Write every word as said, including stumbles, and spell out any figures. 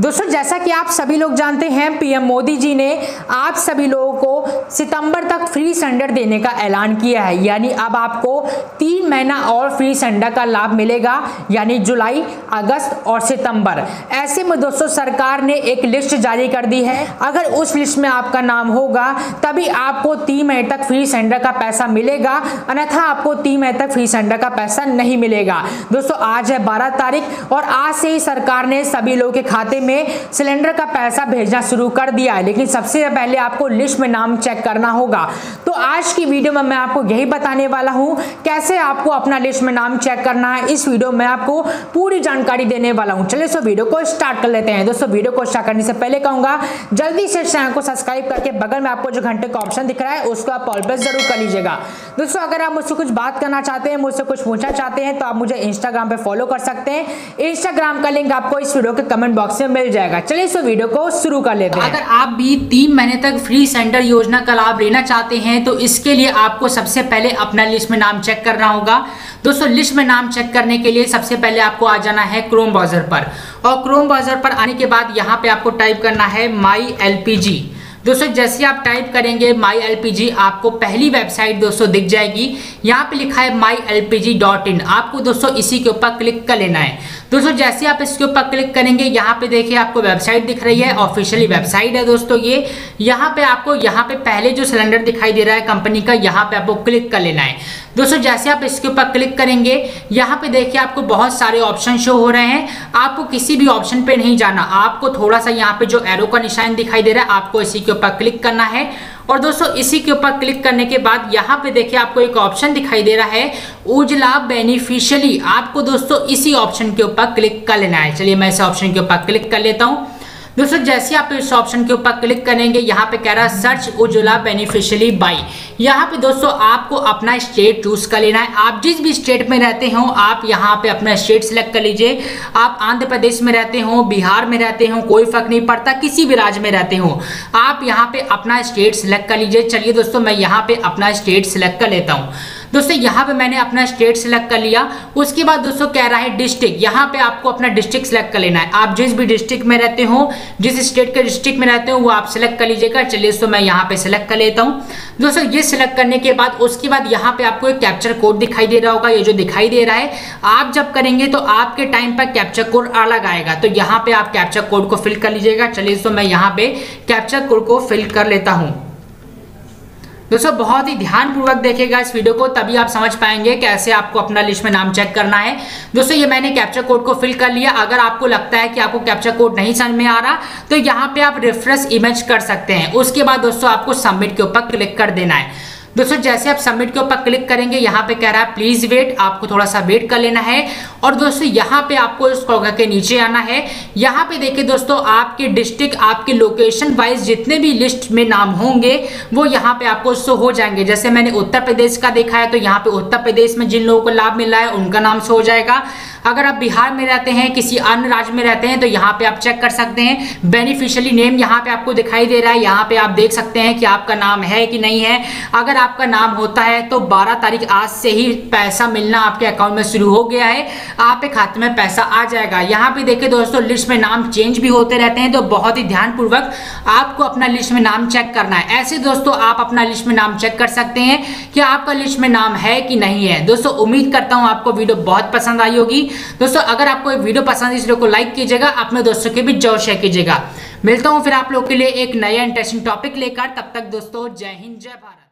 दोस्तों जैसा कि आप सभी लोग जानते हैं, पीएम मोदी जी ने आप सभी लोगों को सितंबर तक फ्री सिलेंडर देने का ऐलान किया है। यानी अब आपको तीन महीना और फ्री सिलेंडर का लाभ मिलेगा, यानी जुलाई, अगस्त और सितंबर। ऐसे में दोस्तों सरकार ने एक लिस्ट जारी कर दी है, अगर उस लिस्ट में आपका नाम होगा तभी आपको तीन महीने तक फ्री सिलेंडर का पैसा मिलेगा, अन्यथा आपको तीन महीने तक फ्री सिलेंडर का पैसा नहीं मिलेगा। दोस्तों आज है बारह तारीख और आज से ही सरकार ने सभी लोगों के खाते में सिलेंडर का पैसा भेजना शुरू कर दिया है, लेकिन सबसे पहले आपको लिस्ट में नाम चेक करना होगा। तो आज की वीडियो में मैं आपको यही बताने वाला हूं कैसे आपको अपना लिस्ट में नाम चेक करना है। इस वीडियो में आपको पूरी जानकारी देने वाला हूं। चलिए सो वीडियो को स्टार्ट कर लेते हैं। दोस्तों वीडियो को स्टार्ट करने से पहले कहूंगा जल्दी से चैनल को सब्सक्राइब करके बगल में आपको जो घंटे का ऑप्शन दिख रहा है उसको आप ऑल पे जरूर कर लीजिएगा। दोस्तों अगर आप मुझसे कुछ बात करना चाहते हैं, मुझसे कुछ पूछना चाहते हैं, तो आप मुझे इंस्टाग्राम पे फॉलो कर सकते हैं। इंस्टाग्राम का लिंक आपको इस वीडियो के कमेंट बॉक्स में मिल जाएगा। चलिए इस वीडियो को शुरू कर लेते हैं। अगर आप भी तीन महीने तक फ्री सिलेंडर योजना का लाभ लेना चाहते हैं तो इसके लिए आपको सबसे पहले अपना लिस्ट में नाम चेक करना होगा। दोस्तों लिस्ट में नाम चेक करने के लिए सबसे पहले आपको आ जाना है क्रोम ब्राउजर पर, और क्रोम ब्राउजर पर आने के बाद यहाँ पे आपको टाइप करना है माई एलपीजी। दोस्तों जैसे आप टाइप करेंगे माई एलपीजी, आपको पहली वेबसाइट दोस्तों दिख जाएगी। यहाँ पे लिखा है माई एलपीजी डॉट इन। आपको दोस्तों इसी के ऊपर क्लिक कर लेना है। दोस्तों जैसे आप इसके ऊपर क्लिक करेंगे, यहाँ पे देखिए आपको वेबसाइट दिख रही है, ऑफिशियली वेबसाइट है दोस्तों ये। यहाँ पे आपको यहाँ पे पहले जो सिलेंडर दिखाई दे रहा है कंपनी का, यहाँ पे आपको क्लिक कर लेना है। दोस्तों जैसे आप इसके ऊपर क्लिक करेंगे, यहाँ पे देखिए आपको बहुत सारे ऑप्शन शो हो रहे हैं। आपको किसी भी ऑप्शन पे नहीं जाना, आपको थोड़ा सा यहाँ पे जो एरो का निशान दिखाई दे रहा है आपको इसी के ऊपर क्लिक करना है। और दोस्तों इसी के ऊपर क्लिक करने के बाद यहाँ पे देखिए आपको एक ऑप्शन दिखाई दे रहा है उजला बेनिफिशियली। आपको दोस्तों इसी ऑप्शन के ऊपर क्लिक कर लेना है। चलिए मैं इस ऑप्शन के ऊपर क्लिक कर लेता हूँ। दोस्तों जैसे आप इस ऑप्शन के ऊपर क्लिक करेंगे, यहाँ पे कह रहा है सर्च उज्ज्वला बेनिफिशियरी बाई। यहाँ पे दोस्तों आपको अपना स्टेट चूज कर लेना है। आप जिस भी स्टेट में रहते हो आप यहाँ पे अपना स्टेट सेलेक्ट कर लीजिए। आप आंध्र प्रदेश में रहते हो, बिहार में रहते हो, कोई फर्क नहीं पड़ता, किसी भी राज्य में रहते हो आप यहाँ पे अपना स्टेट सेलेक्ट कर लीजिए। चलिए दोस्तों मैं यहाँ पे अपना स्टेट सेलेक्ट कर लेता हूँ। दोस्तों यहाँ पे मैंने अपना स्टेट सेलेक्ट कर लिया। उसके बाद दोस्तों कह रहा है डिस्ट्रिक्ट, यहाँ पे आपको अपना डिस्ट्रिक्ट सेलेक्ट कर लेना है। आप जिस भी डिस्ट्रिक्ट में रहते हो, जिस स्टेट के डिस्ट्रिक्ट में रहते हो वो आप सेलेक्ट कर लीजिएगा। चलिए दोस्तों मैं यहाँ पे सेलेक्ट कर लेता हूँ। दोस्तों ये सिलेक्ट करने के बाद उसके बाद यहाँ पे आपको एक कैप्चर कोड दिखाई दे रहा होगा, ये जो दिखाई दे रहा है। आप जब करेंगे तो आपके टाइम पर कैप्चर कोड अलग आएगा, तो यहाँ पे आप कैप्चर कोड को फिल कर लीजिएगा। चलिए दोस्तों मैं यहाँ पे कैप्चर कोड को फिल कर लेता हूँ। दोस्तों बहुत ही ध्यानपूर्वक देखिएगा इस वीडियो को, तभी आप समझ पाएंगे कैसे आपको अपना लिस्ट में नाम चेक करना है। दोस्तों ये मैंने कैप्चर कोड को फिल कर लिया। अगर आपको लगता है कि आपको कैप्चर कोड नहीं समझ में आ रहा तो यहाँ पे आप रिफ्रेश इमेज कर सकते हैं। उसके बाद दोस्तों आपको सबमिट के ऊपर क्लिक कर देना है। दोस्तों जैसे आप सबमिट के ऊपर क्लिक करेंगे, यहाँ पे कह रहा है प्लीज वेट, आपको थोड़ा सा वेट कर लेना है। और दोस्तों यहाँ पे आपको स्क्रॉल करके नीचे आना है। यहाँ पे देखिए दोस्तों आपके डिस्ट्रिक्ट, आपके लोकेशन वाइज जितने भी लिस्ट में नाम होंगे वो यहाँ पे आपको शो हो जाएंगे। जैसे मैंने उत्तर प्रदेश का देखा है तो यहाँ पे उत्तर प्रदेश में जिन लोगों को लाभ मिला है उनका नाम शो हो जाएगा। अगर आप बिहार में रहते हैं, किसी अन्य राज्य में रहते हैं, तो यहाँ पे आप चेक कर सकते हैं बेनिफिशियरी नेम। यहाँ पे आपको दिखाई दे रहा है, यहाँ पे आप देख सकते हैं कि आपका नाम है कि नहीं है। अगर आपका नाम होता है तो बारह तारीख आज से ही पैसा मिलना आपके अकाउंट में शुरू हो गया है, आपके खाते में पैसा आ जाएगा। यहाँ पे देखिए दोस्तों लिस्ट में नाम चेंज भी होते रहते हैं, तो बहुत ही ध्यानपूर्वक आपको अपना लिस्ट में नाम चेक करना है। ऐसे दोस्तों आप अपना लिस्ट में नाम चेक कर सकते हैं कि आपका लिस्ट में नाम है कि नहीं है। दोस्तों उम्मीद करता हूँ आपको वीडियो बहुत पसंद आई होगी। दोस्तों अगर आपको ये वीडियो पसंद है इस वीडियो को लाइक कीजिएगा, अपने दोस्तों के भी जरूर शेयर कीजिएगा। मिलता हूँ फिर आप लोग के लिए एक नया इंटरेस्टिंग टॉपिक लेकर। तब तक दोस्तों जय हिंद, जय भारत।